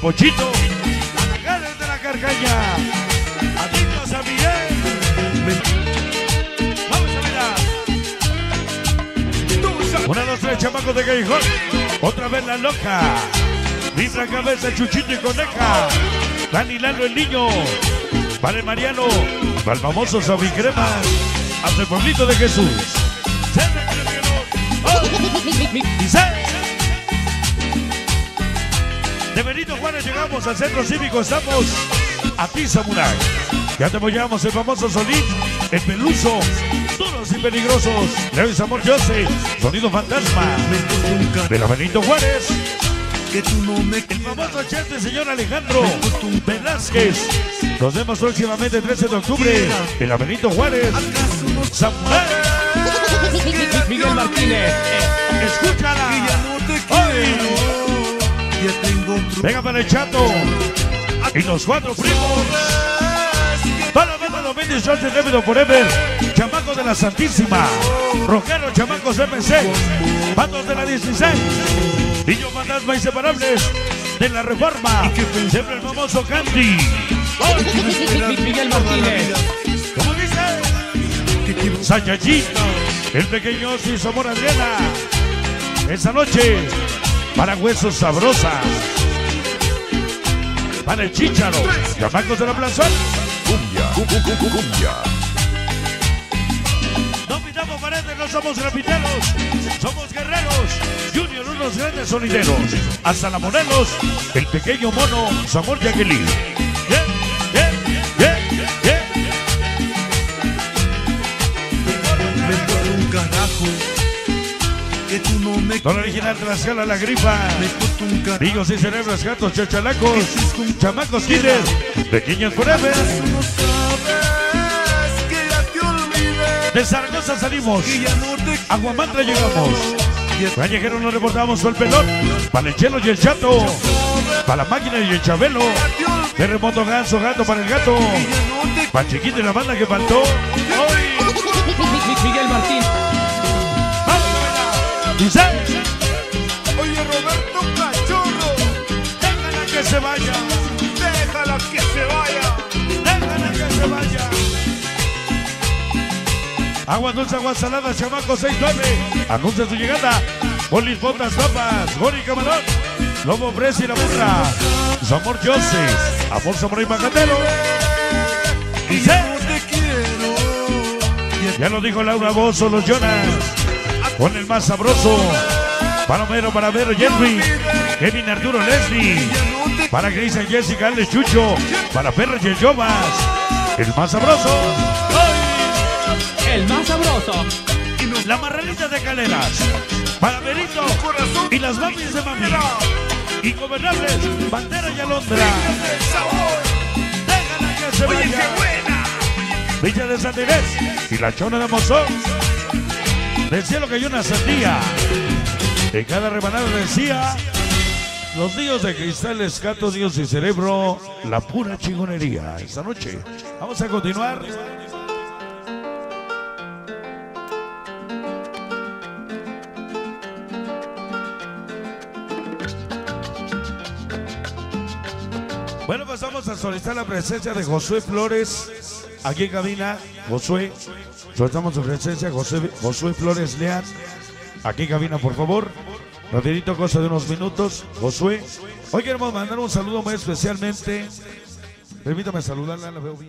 Pochito, a la cara de la carcaña. Adiós a Miguel. Vamos a mirar. 1, 2, 3, chamacos de Callejón. Otra vez la loca. Libra cabeza, Chuchito y Coneja. Dani Lalo el niño. Vale Mariano. Para el famoso Sabicrema. Hasta el pueblito de Jesús. De Benito Juárez llegamos al Centro Cívico, estamos a ti, Samurai. Ya te apoyamos el famoso Solís, el Peluso, duros y peligrosos, Leo y Samor Jose, Sonido Fantasma, de la Benito Juárez, el famoso chef del señor Alejandro Velázquez. Nos vemos próximamente el 13 de octubre en la Benito Juárez, Samurai. Miguel Martínez, escúchala. Hoy. Venga para el Chato y los cuatro primos. Para verlo 2018, Débito Forever, chamacos de la Santísima, Rojero, chamacos MC, Patos de la 16, Niños Fantasma Inseparables de la Reforma, siempre el famoso Candy, Miguel Martínez, como dice, Sayajito, el pequeño Osi Zamor Adriana. Esa noche para Huesos Sabrosas, para el Chícharo, chamacos de la Plaza, cumbia. No pintamos paredes, no somos grafiteros, somos guerreros, Junior, unos grandes sonideros. Hasta la Morelos, el pequeño mono, Zamor Yaquelí. Don original Tlaxcala la gripa, Niños y cerebros, gatos, chachalacos, chamacos killers, pequeños forever. De Zaragoza salimos, a Huamantla llegamos, Callejero nos reportamos con el pelón, para el Chelo y el Chato, para la Máquina y el Chabelo, Terremoto Ganso, Gato para el Gato, para Chiquito y la banda que faltó, hoy Miguel Martín. Oye, Roberto Cachorro, déjala que se vaya, déjala que se vaya, déjala que se vaya. Agua dulce, agua salada, chamaco 69. Anuncia su llegada. Bolis, botas, papas, Gori Camarón, Lobo Presi y la burra, Zamor Jose, Amor Samurai Macatero. Dice, ya lo dijo Laura Bozo, los Jonas. Con el más sabroso, Palomero, Paramero, Jerry, Kevin, Arturo, Leslie, para Grayson, Jessica, Alex, Chucho, para Perro y el Jovas, el más sabroso, el más sabroso, la Marranita de Caleras, para Benito y las mamis de Mami, Ingobernables, Bandera y Alondra, déjala que se vaya, Villa de San Inés y la Chona de Mozón. Del cielo cayó una sandía, en cada rebanada decía, los niños de cristal, escato, Dios y cerebro, la pura chingonería. Esta noche vamos a continuar. Bueno, pues vamos a solicitar la presencia de Josué Flores, aquí en cabina, Josué. Soltamos su presencia, Josué Flores Leal. Aquí cabina, por favor. Rapidito, cosa de unos minutos. Josué, hoy queremos mandar un saludo muy especialmente. Permítame saludarla, la veo bien.